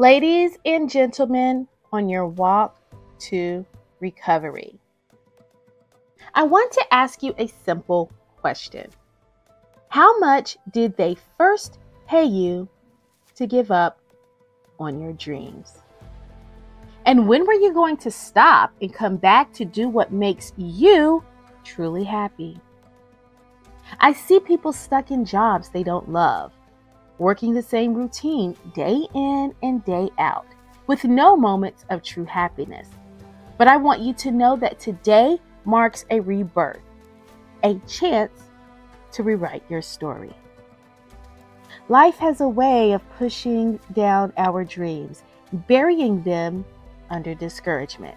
Ladies and gentlemen, on your walk to recovery, I want to ask you a simple question. How much did they first pay you to give up on your dreams? And when were you going to stop and come back to do what makes you truly happy? I see people stuck in jobs they don't love, working the same routine day in and day out with no moments of true happiness. But I want you to know that today marks a rebirth, a chance to rewrite your story. Life has a way of pushing down our dreams, burying them under discouragement,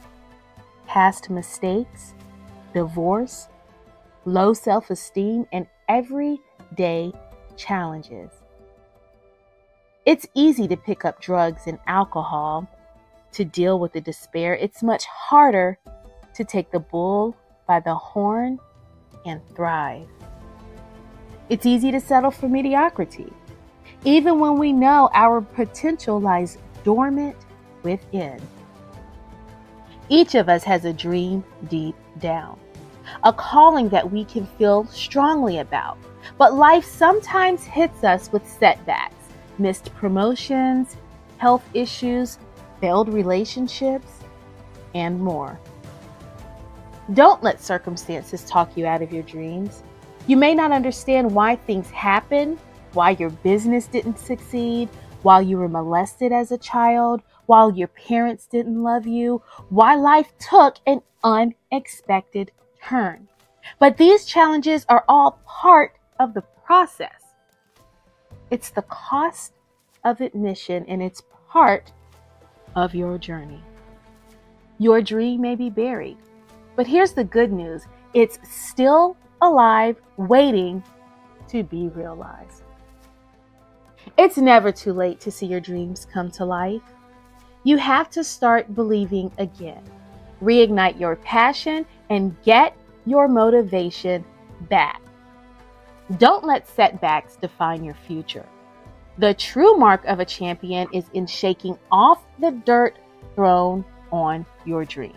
past mistakes, divorce, low self-esteem, and everyday challenges. It's easy to pick up drugs and alcohol to deal with the despair. It's much harder to take the bull by the horn and thrive. It's easy to settle for mediocrity, even when we know our potential lies dormant within. Each of us has a dream deep down, a calling that we can feel strongly about. But life sometimes hits us with setbacks. Missed promotions, health issues, failed relationships, and more. Don't let circumstances talk you out of your dreams. You may not understand why things happen, why your business didn't succeed, why you were molested as a child, why your parents didn't love you, why life took an unexpected turn. But these challenges are all part of the process. It's the cost of admission, and it's part of your journey. Your dream may be buried, but here's the good news. It's still alive, waiting to be realized. It's never too late to see your dreams come to life. You have to start believing again, reignite your passion, and get your motivation back. Don't let setbacks define your future. The true mark of a champion is in shaking off the dirt thrown on your dreams,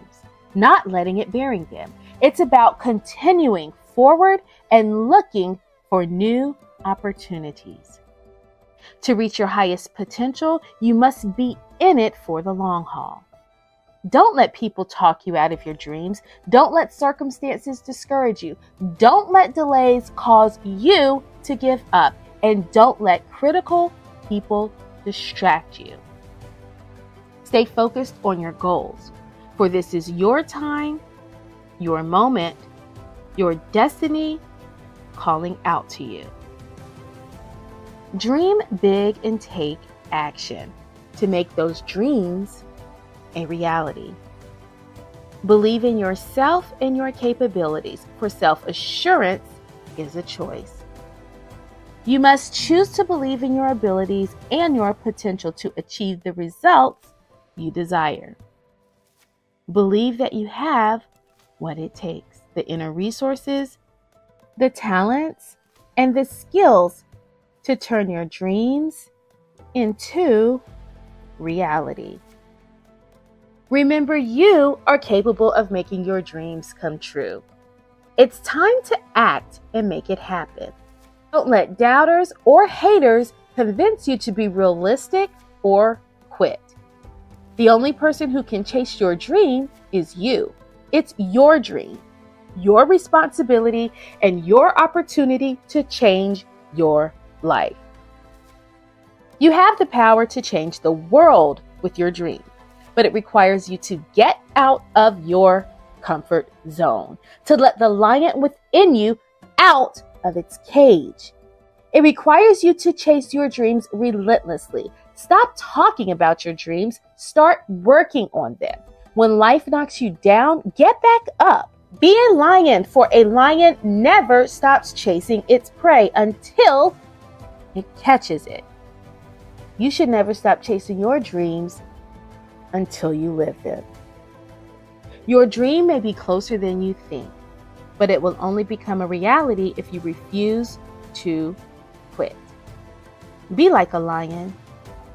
not letting it bury them. It's about continuing forward and looking for new opportunities. To reach your highest potential, you must be in it for the long haul. Don't let people talk you out of your dreams. Don't let circumstances discourage you. Don't let delays cause you to give up. And don't let critical people distract you. Stay focused on your goals, for this is your time, your moment, your destiny calling out to you. Dream big and take action to make those dreams a reality. Believe in yourself and your capabilities, for self-assurance is a choice. You must choose to believe in your abilities and your potential to achieve the results you desire. Believe that you have what it takes, the inner resources, the talents, and the skills to turn your dreams into reality. Remember, you are capable of making your dreams come true. It's time to act and make it happen. Don't let doubters or haters convince you to be realistic or quit. The only person who can chase your dream is you. It's your dream, your responsibility, and your opportunity to change your life. You have the power to change the world with your dream. But it requires you to get out of your comfort zone, to let the lion within you out of its cage. It requires you to chase your dreams relentlessly. Stop talking about your dreams. Start working on them. When life knocks you down, get back up. Be a lion, for a lion never stops chasing its prey until it catches it. You should never stop chasing your dreams until you live it. Your dream may be closer than you think, but it will only become a reality if you refuse to quit. Be like a lion.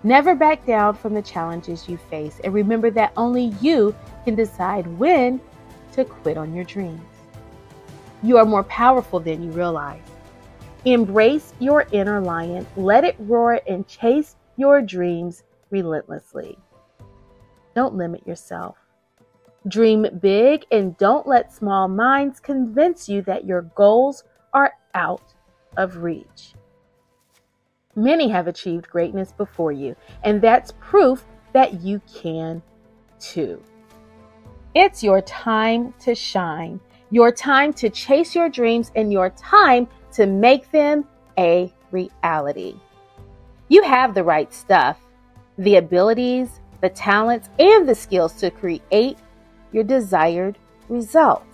Never back down from the challenges you face, and remember that only you can decide when to quit on your dreams. You are more powerful than you realize. Embrace your inner lion, let it roar, and chase your dreams relentlessly. Don't limit yourself. Dream big and don't let small minds convince you that your goals are out of reach. Many have achieved greatness before you, and that's proof that you can too. It's your time to shine, your time to chase your dreams, and your time to make them a reality. You have the right stuff, the abilities, the talents, and the skills to create your desired results.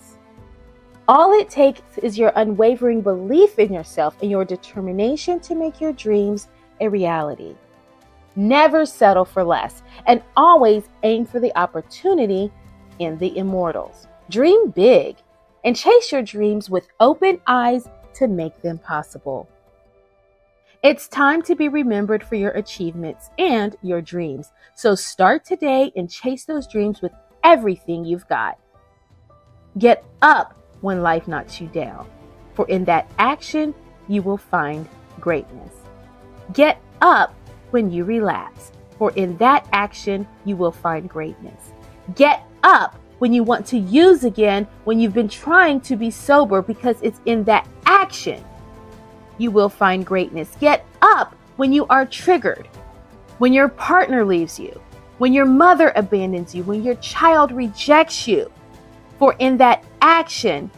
All it takes is your unwavering belief in yourself and your determination to make your dreams a reality. Never settle for less, and always aim for the opportunity in the immortals. Dream big and chase your dreams with open eyes to make them possible. It's time to be remembered for your achievements and your dreams. So start today and chase those dreams with everything you've got. Get up when life knocks you down, for in that action, you will find greatness. Get up when you relapse, for in that action, you will find greatness. Get up when you want to use again, when you've been trying to be sober, because it's in that action you will find greatness. Get up when you are triggered, when your partner leaves you, when your mother abandons you, when your child rejects you, for in that action,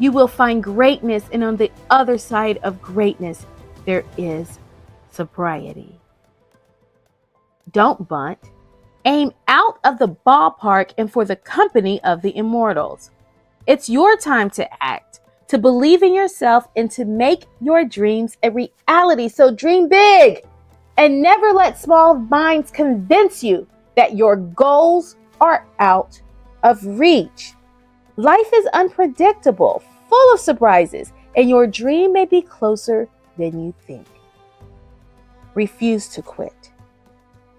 you will find greatness. And on the other side of greatness, there is sobriety. Don't bunt. Aim out of the ballpark and for the company of the immortals. It's your time to act, to believe in yourself, and to make your dreams a reality. So dream big and never let small minds convince you that your goals are out of reach. Life is unpredictable, full of surprises, and your dream may be closer than you think. Refuse to quit.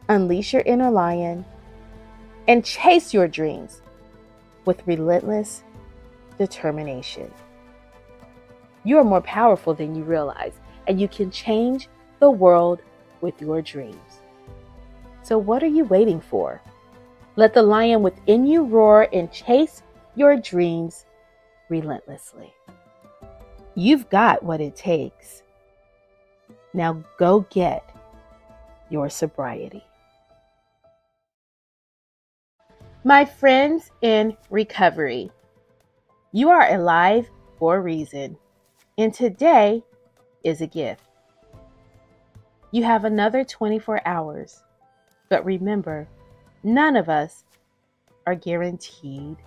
Unleash your inner lion and chase your dreams with relentless determination. You are more powerful than you realize, and you can change the world with your dreams. So what are you waiting for? Let the lion within you roar and chase your dreams relentlessly. You've got what it takes. Now go get your sobriety. My friends in recovery, you are alive for a reason, and today is a gift. You have another 24 hours, but remember, none of us are guaranteed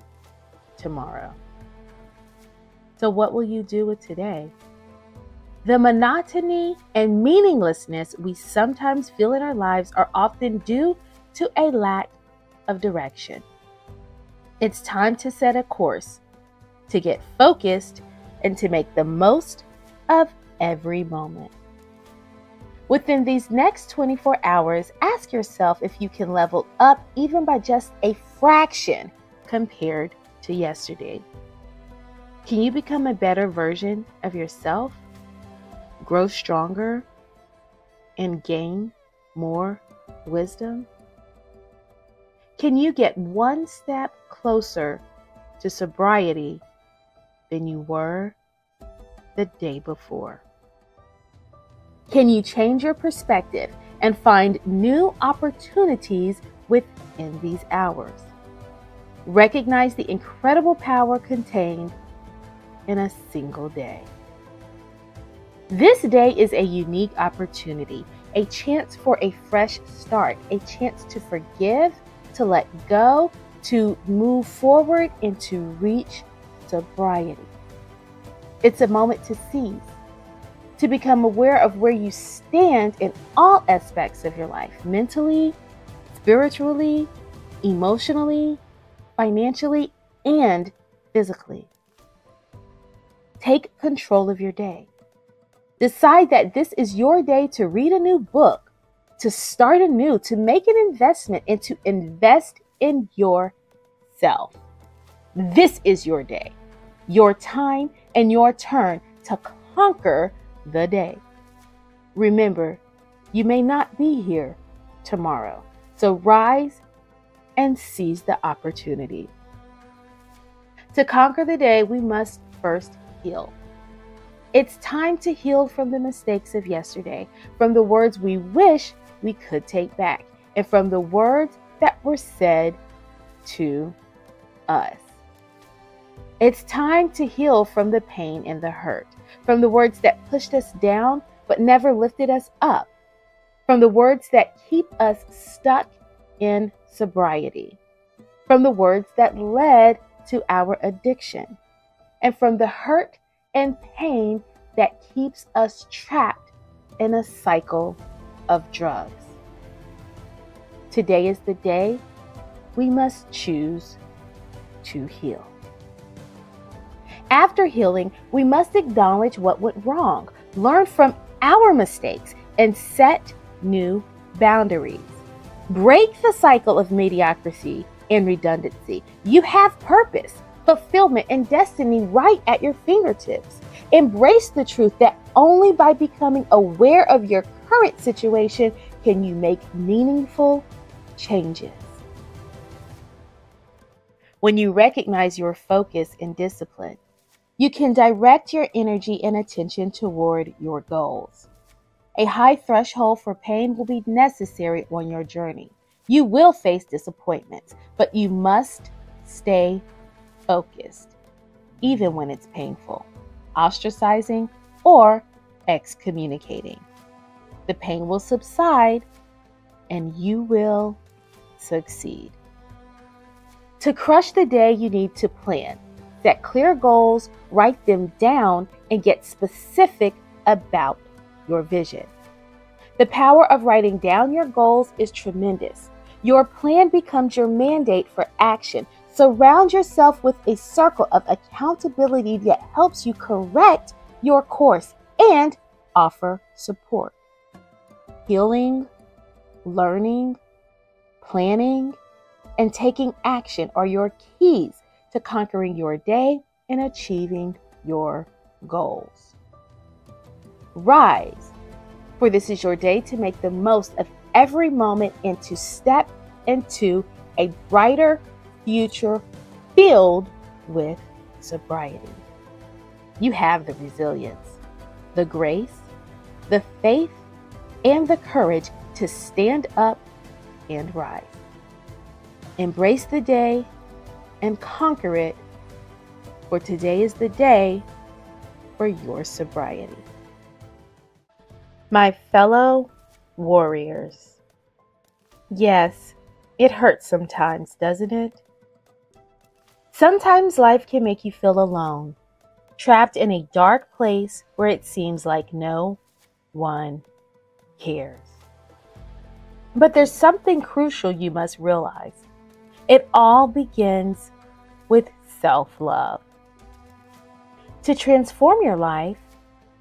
tomorrow. So what will you do with today? The monotony and meaninglessness we sometimes feel in our lives are often due to a lack of direction. It's time to set a course, to get focused, and to make the most of every moment. Within these next 24 hours, ask yourself if you can level up even by just a fraction compared to yesterday. Can you become a better version of yourself? Grow stronger and gain more wisdom? Can you get one step closer to sobriety than you were the day before? Can you change your perspective and find new opportunities within these hours? Recognize the incredible power contained in a single day. This day is a unique opportunity, a chance for a fresh start, a chance to forgive, to let go, to move forward, and to reach sobriety. It's a moment to seize, to become aware of where you stand in all aspects of your life, mentally, spiritually, emotionally, financially, and physically. Take control of your day. Decide that this is your day to read a new book, to start anew, to make an investment, and to invest in yourself. This is your day, your time, and your turn to conquer the day. Remember, you may not be here tomorrow, so rise and seize the opportunity. To conquer the day, we must first heal. It's time to heal from the mistakes of yesterday, from the words we wish we could take back, and from the words that were said to us. It's time to heal from the pain and the hurt, from the words that pushed us down but never lifted us up, from the words that keep us stuck in sobriety, from the words that led to our addiction, and from the hurt and pain that keeps us trapped in a cycle of drugs. Today is the day we must choose to heal. After healing, we must acknowledge what went wrong, learn from our mistakes, and set new boundaries. Break the cycle of mediocrity and redundancy. You have purpose, fulfillment, and destiny right at your fingertips. Embrace the truth that only by becoming aware of your current situation can you make meaningful changes. When you recognize your focus and discipline, you can direct your energy and attention toward your goals. A high threshold for pain will be necessary on your journey. You will face disappointments, but you must stay focused, even when it's painful, ostracizing, or excommunicating. The pain will subside and you will succeed. To crush the day, you need to plan. Set clear goals, write them down, and get specific about your vision. The power of writing down your goals is tremendous. Your plan becomes your mandate for action. Surround yourself with a circle of accountability that helps you correct your course and offer support. Healing, learning, planning, and taking action are your keys to conquering your day and achieving your goals. Rise, for this is your day to make the most of every moment and to step into a brighter future filled with sobriety. You have the resilience, the grace, the faith, and the courage to stand up and rise. Embrace the day and conquer it, for today is the day for your sobriety. My fellow warriors, yes, it hurts sometimes, doesn't it? Sometimes life can make you feel alone, trapped in a dark place where it seems like no one cares. But there's something crucial you must realize. It all begins with self-love. To transform your life,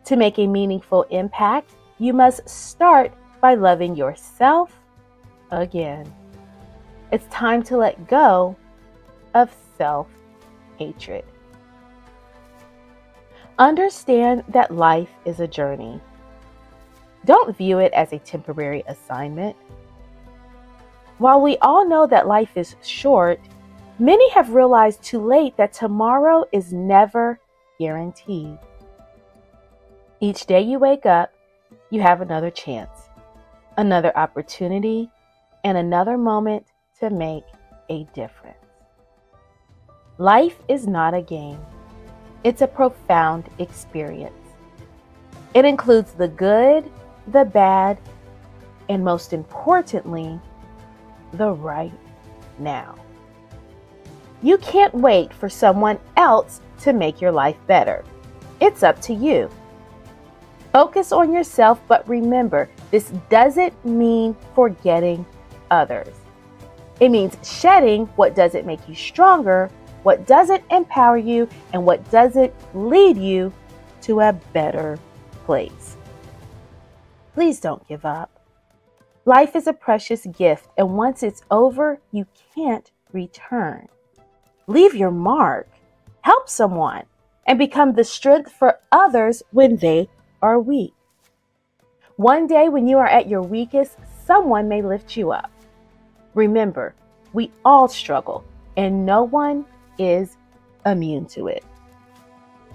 to make a meaningful impact, you must start by loving yourself again. It's time to let go of self-hatred. Understand that life is a journey. Don't view it as a temporary assignment. While we all know that life is short, many have realized too late that tomorrow is never guaranteed. Each day you wake up, you have another chance, another opportunity, and another moment to make a difference. Life is not a game. It's a profound experience. It includes the good, the bad, and most importantly, the right now. You can't wait for someone else to make your life better. It's up to you. Focus on yourself, but remember, this doesn't mean forgetting others. It means shedding what doesn't make you stronger, what doesn't empower you, and what doesn't lead you to a better place. Please don't give up. Life is a precious gift, and once it's over, you can't return. Leave your mark, help someone, and become the strength for others when they are weak. One day when you are at your weakest, someone may lift you up. Remember, we all struggle, and no one is immune to it.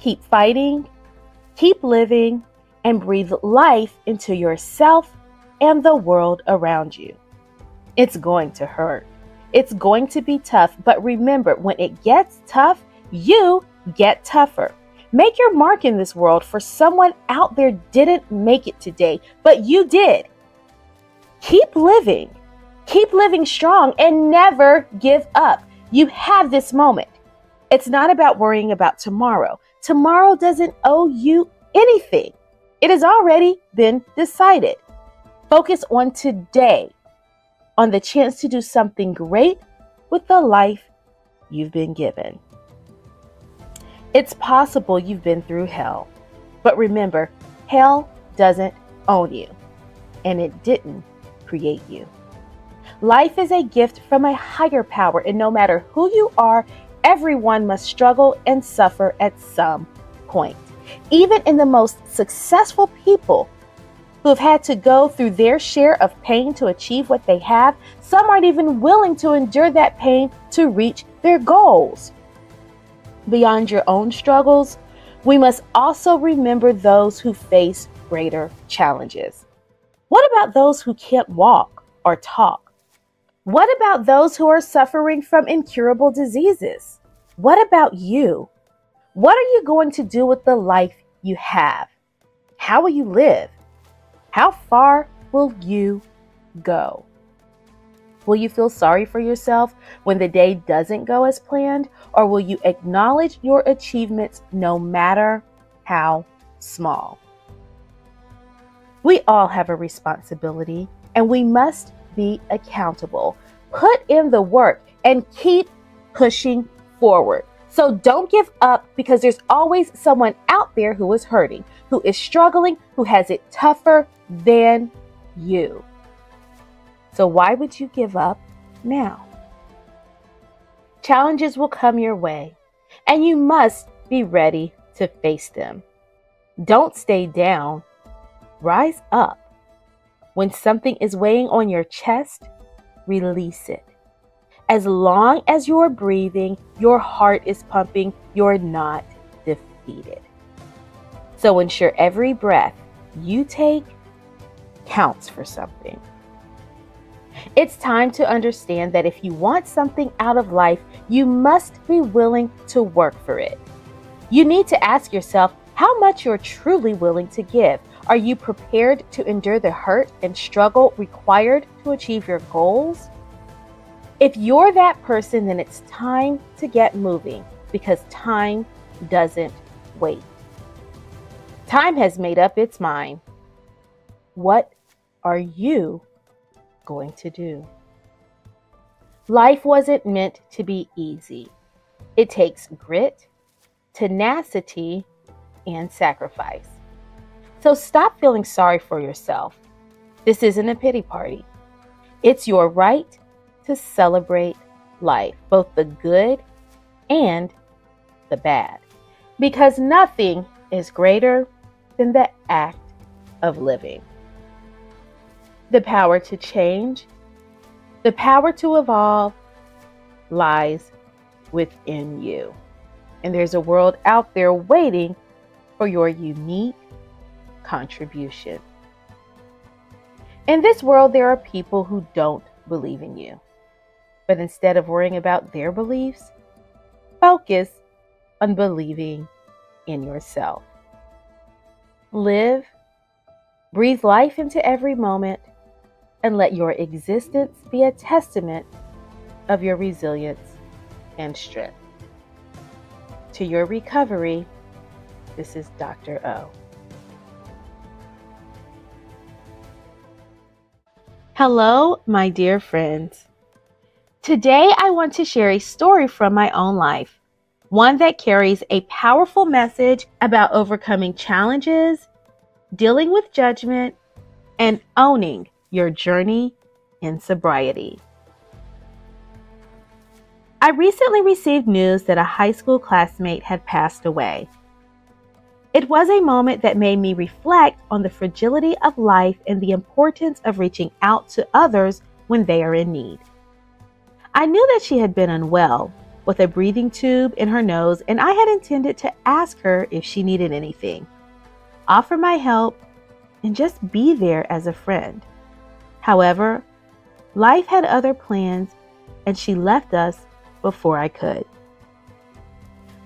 Keep fighting, keep living, and breathe life into yourself and the world around you. It's going to hurt. It's going to be tough, but remember, when it gets tough, you get tougher. Make your mark in this world, for someone out there didn't make it today, but you did. Keep living strong, and never give up. You have this moment. It's not about worrying about tomorrow. Tomorrow doesn't owe you anything. It has already been decided. Focus on today, on the chance to do something great with the life you've been given. It's possible you've been through hell, but remember, hell doesn't own you, and it didn't create you. Life is a gift from a higher power, and no matter who you are, everyone must struggle and suffer at some point. Even in the most successful people who have had to go through their share of pain to achieve what they have, some aren't even willing to endure that pain to reach their goals. Beyond your own struggles, we must also remember those who face greater challenges. What about those who can't walk or talk? What about those who are suffering from incurable diseases? What about you? What are you going to do with the life you have? How will you live? How far will you go? Will you feel sorry for yourself when the day doesn't go as planned? Or will you acknowledge your achievements, no matter how small? We all have a responsibility, and we must be accountable. Put in the work and keep pushing forward. So don't give up, because there's always someone out there who is hurting, who is struggling, who has it tougher than you. So why would you give up now? Challenges will come your way, and you must be ready to face them. Don't stay down. Rise up. When something is weighing on your chest, release it. As long as you're breathing, your heart is pumping, you're not defeated. So ensure every breath you take counts for something. It's time to understand that if you want something out of life, you must be willing to work for it. You need to ask yourself how much you're truly willing to give. Are you prepared to endure the hurt and struggle required to achieve your goals? If you're that person, then it's time to get moving, because time doesn't wait. Time has made up its mind. What are you going to do? Life wasn't meant to be easy. It takes grit, tenacity, and sacrifice. So stop feeling sorry for yourself. This isn't a pity party. It's your right to celebrate life, both the good and the bad, because nothing is greater than the act of living. The power to change, the power to evolve lies within you. And there's a world out there waiting for your unique contribution. In this world, there are people who don't believe in you. But instead of worrying about their beliefs, focus on believing in yourself. Live, breathe life into every moment, and let your existence be a testament of your resilience and strength. To your recovery, this is Dr. O. Hello, my dear friends. Today, I want to share a story from my own life, one that carries a powerful message about overcoming challenges, dealing with judgment, and owning Your Journey in Sobriety. I recently received news that a high school classmate had passed away. It was a moment that made me reflect on the fragility of life and the importance of reaching out to others when they are in need. I knew that she had been unwell, with a breathing tube in her nose, and I had intended to ask her if she needed anything, offer my help, and just be there as a friend. However, life had other plans, and she left us before I could.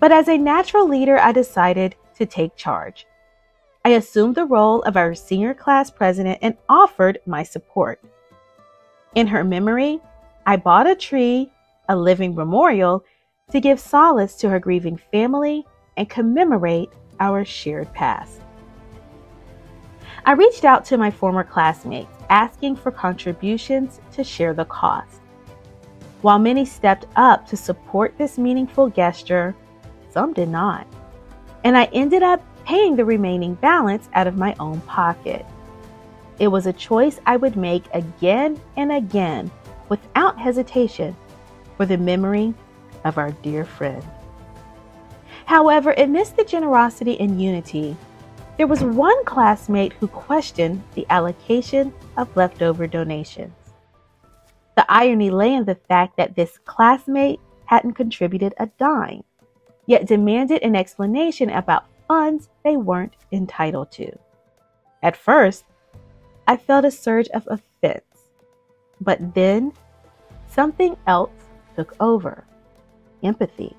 But as a natural leader, I decided to take charge. I assumed the role of our senior class president and offered my support. In her memory, I bought a tree, a living memorial, to give solace to her grieving family and commemorate our shared past. I reached out to my former classmates, asking for contributions to share the cost. While many stepped up to support this meaningful gesture, some did not, and I ended up paying the remaining balance out of my own pocket. It was a choice I would make again and again without hesitation for the memory of our dear friend. However, amidst the generosity and unity, there was one classmate who questioned the allocation of leftover donations. The irony lay in the fact that this classmate hadn't contributed a dime, yet demanded an explanation about funds they weren't entitled to. At first, I felt a surge of offense, but then something else took over: empathy.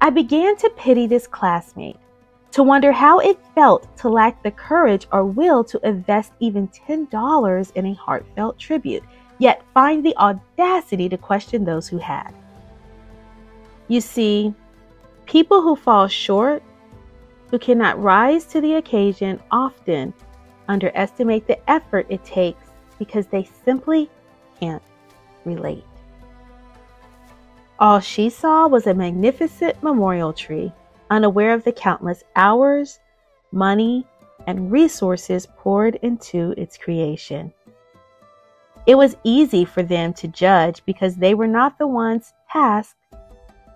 I began to pity this classmate, to wonder how it felt to lack the courage or will to invest even $10 in a heartfelt tribute, yet find the audacity to question those who had. You see, people who fall short, who cannot rise to the occasion, often underestimate the effort it takes because they simply can't relate. All she saw was a magnificent memorial tree, unaware of the countless hours, money, and resources poured into its creation. It was easy for them to judge because they were not the ones tasked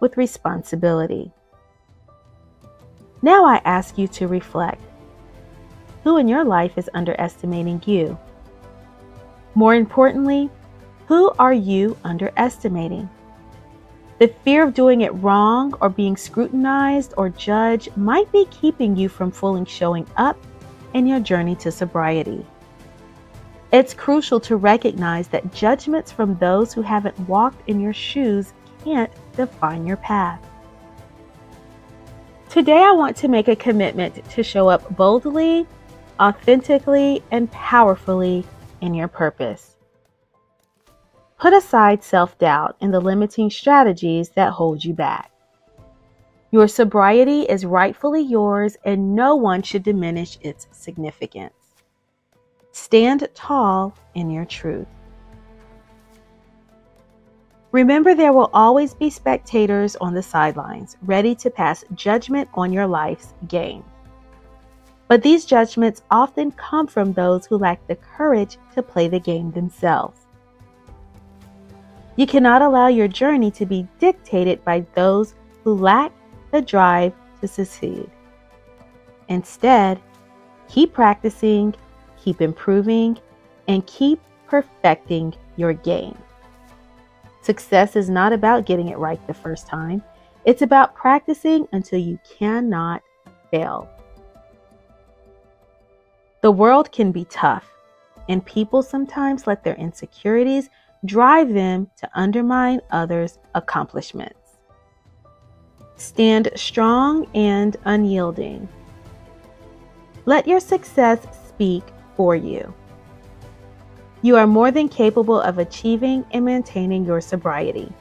with responsibility. Now I ask you to reflect. Who in your life is underestimating you? More importantly, who are you underestimating? The fear of doing it wrong or being scrutinized or judged might be keeping you from fully showing up in your journey to sobriety. It's crucial to recognize that judgments from those who haven't walked in your shoes can't define your path. Today, I want to make a commitment to show up boldly, authentically, and powerfully in your purpose. Put aside self-doubt and the limiting strategies that hold you back. Your sobriety is rightfully yours, and no one should diminish its significance. Stand tall in your truth. Remember, there will always be spectators on the sidelines, ready to pass judgment on your life's game. But these judgments often come from those who lack the courage to play the game themselves. You cannot allow your journey to be dictated by those who lack the drive to succeed. Instead, keep practicing, keep improving, and keep perfecting your game. Success is not about getting it right the first time. It's about practicing until you cannot fail. The world can be tough, and people sometimes let their insecurities drive them to undermine others' accomplishments. Stand strong and unyielding. Let your success speak for you. You are more than capable of achieving and maintaining your sobriety.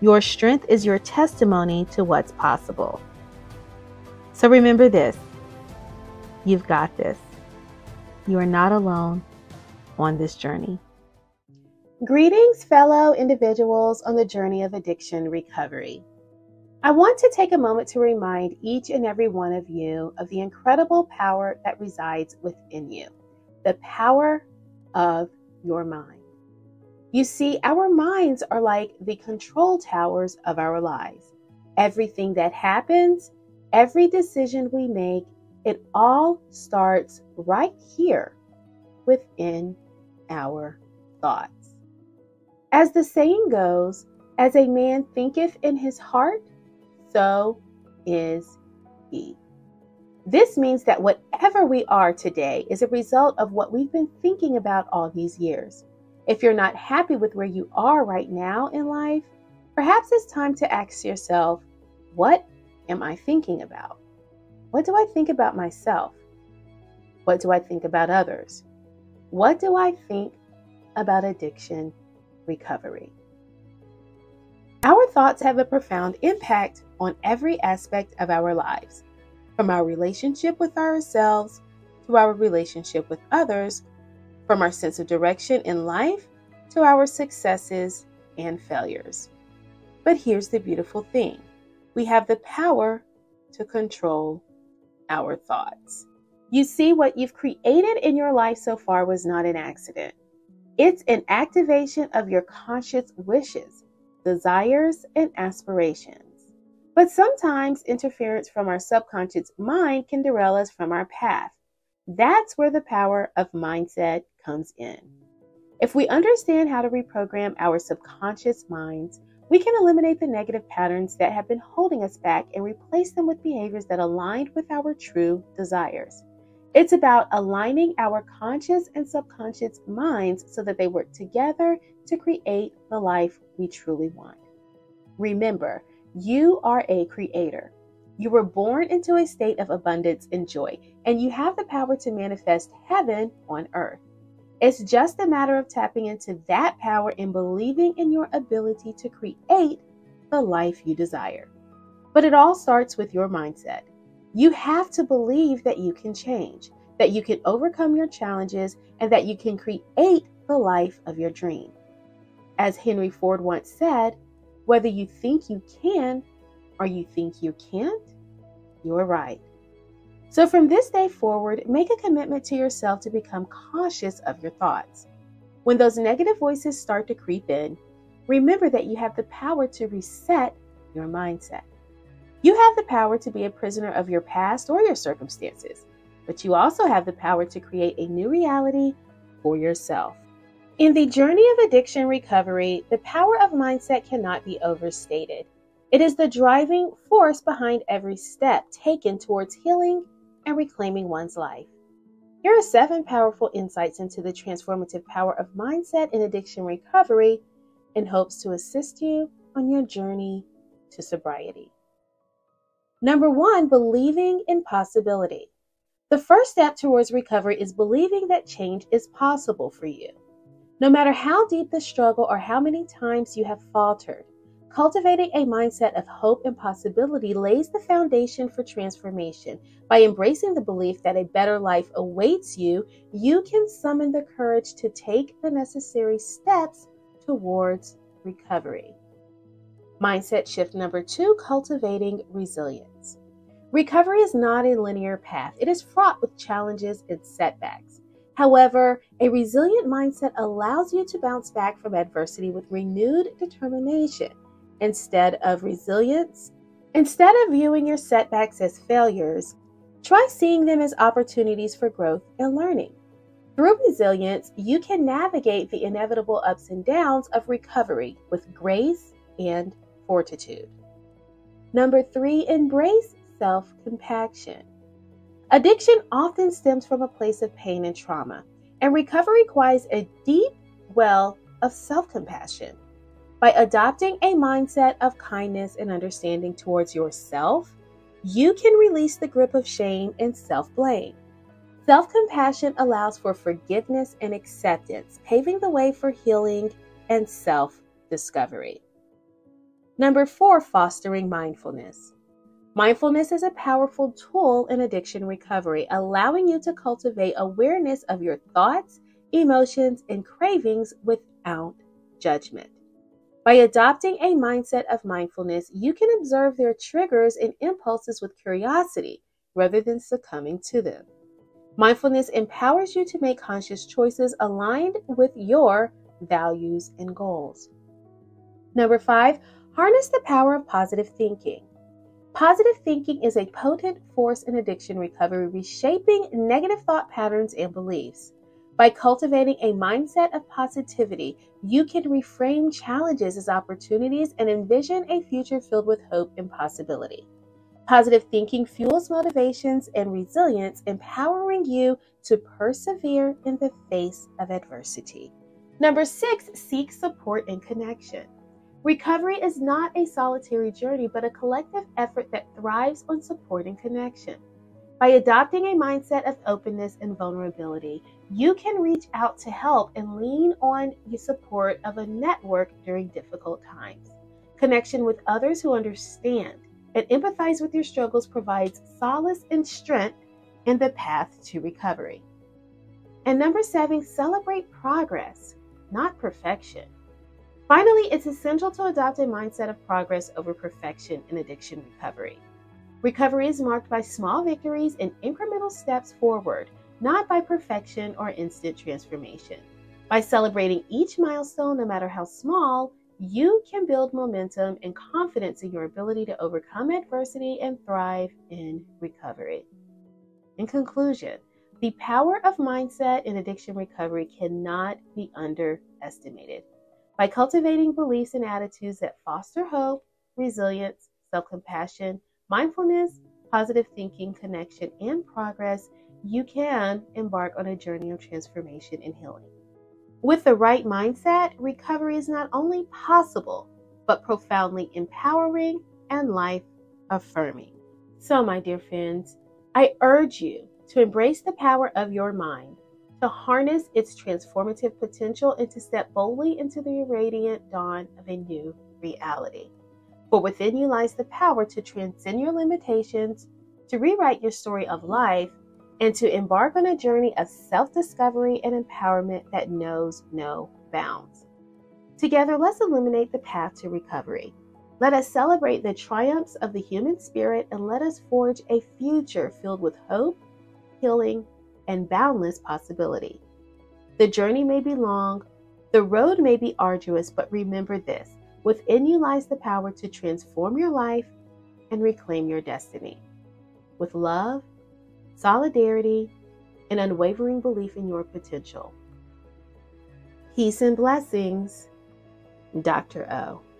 Your strength is your testimony to what's possible. So remember this: you've got this. You are not alone on this journey. Greetings, fellow individuals on the journey of addiction recovery. I want to take a moment to remind each and every one of you of the incredible power that resides within you, the power of your mind. You see, our minds are like the control towers of our lives. Everything that happens, every decision we make, it all starts right here within our thoughts. As the saying goes, as a man thinketh in his heart, so is he. This means that whatever we are today is a result of what we've been thinking about all these years. If you're not happy with where you are right now in life, perhaps it's time to ask yourself, what am I thinking about? What do I think about myself? What do I think about others? What do I think about addiction recovery? Our thoughts have a profound impact on every aspect of our lives, from our relationship with ourselves to our relationship with others, from our sense of direction in life to our successes and failures. But here's the beautiful thing. We have the power to control our thoughts. You see, what you've created in your life so far was not an accident. It's an activation of your conscious wishes, desires, and aspirations. But sometimes interference from our subconscious mind can derail us from our path. That's where the power of mindset comes in. If we understand how to reprogram our subconscious minds, we can eliminate the negative patterns that have been holding us back and replace them with behaviors that align with our true desires. It's about aligning our conscious and subconscious minds so that they work together to create the life we truly want. Remember, you are a creator. You were born into a state of abundance and joy, and you have the power to manifest heaven on earth. It's just a matter of tapping into that power and believing in your ability to create the life you desire. But it all starts with your mindset. You have to believe that you can change, that you can overcome your challenges, and that you can create the life of your dream. As Henry Ford once said, whether you think you can or you think you can't, you're right. So from this day forward, make a commitment to yourself to become cautious of your thoughts. When those negative voices start to creep in, remember that you have the power to reset your mindset. You have the power to be a prisoner of your past or your circumstances, but you also have the power to create a new reality for yourself. In the journey of addiction recovery, the power of mindset cannot be overstated. It is the driving force behind every step taken towards healing and reclaiming one's life. Here are 7 powerful insights into the transformative power of mindset in addiction recovery in hopes to assist you on your journey to sobriety. Number 1, believing in possibility. The first step towards recovery is believing that change is possible for you. No matter how deep the struggle or how many times you have faltered, cultivating a mindset of hope and possibility lays the foundation for transformation. By embracing the belief that a better life awaits you, you can summon the courage to take the necessary steps towards recovery. Mindset shift number 2, cultivating resilience. Recovery is not a linear path. It is fraught with challenges and setbacks. However, a resilient mindset allows you to bounce back from adversity with renewed determination. Instead of viewing your setbacks as failures, try seeing them as opportunities for growth and learning. Through resilience, you can navigate the inevitable ups and downs of recovery with grace and fortitude. Number 3, embrace self-compassion. Addiction often stems from a place of pain and trauma, and recovery requires a deep well of self-compassion. By adopting a mindset of kindness and understanding towards yourself, you can release the grip of shame and self-blame. Self-compassion allows for forgiveness and acceptance, paving the way for healing and self-discovery. Number 4, fostering mindfulness. Mindfulness is a powerful tool in addiction recovery, allowing you to cultivate awareness of your thoughts, emotions, and cravings without judgment. By adopting a mindset of mindfulness, you can observe their triggers and impulses with curiosity rather than succumbing to them. Mindfulness empowers you to make conscious choices aligned with your values and goals. Number 5, harness the power of positive thinking. Positive thinking is a potent force in addiction recovery, reshaping negative thought patterns and beliefs. By cultivating a mindset of positivity, you can reframe challenges as opportunities and envision a future filled with hope and possibility. Positive thinking fuels motivations and resilience, empowering you to persevere in the face of adversity. Number 6, seek support and connection. Recovery is not a solitary journey, but a collective effort that thrives on support and connection. By adopting a mindset of openness and vulnerability, you can reach out to help and lean on the support of a network during difficult times. Connection with others who understand and empathize with your struggles provides solace and strength in the path to recovery. And number 7, celebrate progress, not perfection. Finally, it's essential to adopt a mindset of progress over perfection in addiction recovery. Recovery is marked by small victories and incremental steps forward, not by perfection or instant transformation. By celebrating each milestone, no matter how small, you can build momentum and confidence in your ability to overcome adversity and thrive in recovery. In conclusion, the power of mindset in addiction recovery cannot be underestimated. By cultivating beliefs and attitudes that foster hope, resilience, self-compassion, mindfulness, positive thinking, connection, and progress, you can embark on a journey of transformation and healing. With the right mindset, recovery is not only possible, but profoundly empowering and life-affirming. So, my dear friends, I urge you to embrace the power of your mind, to harness its transformative potential, and to step boldly into the radiant dawn of a new reality. For within you lies the power to transcend your limitations, to rewrite your story of life, and to embark on a journey of self-discovery and empowerment that knows no bounds. Together, let's illuminate the path to recovery. Let us celebrate the triumphs of the human spirit, and let us forge a future filled with hope, healing, and boundless possibility. The journey may be long, the road may be arduous, but remember this: within you lies the power to transform your life and reclaim your destiny. With love, solidarity, and unwavering belief in your potential. Peace and blessings, Dr. O.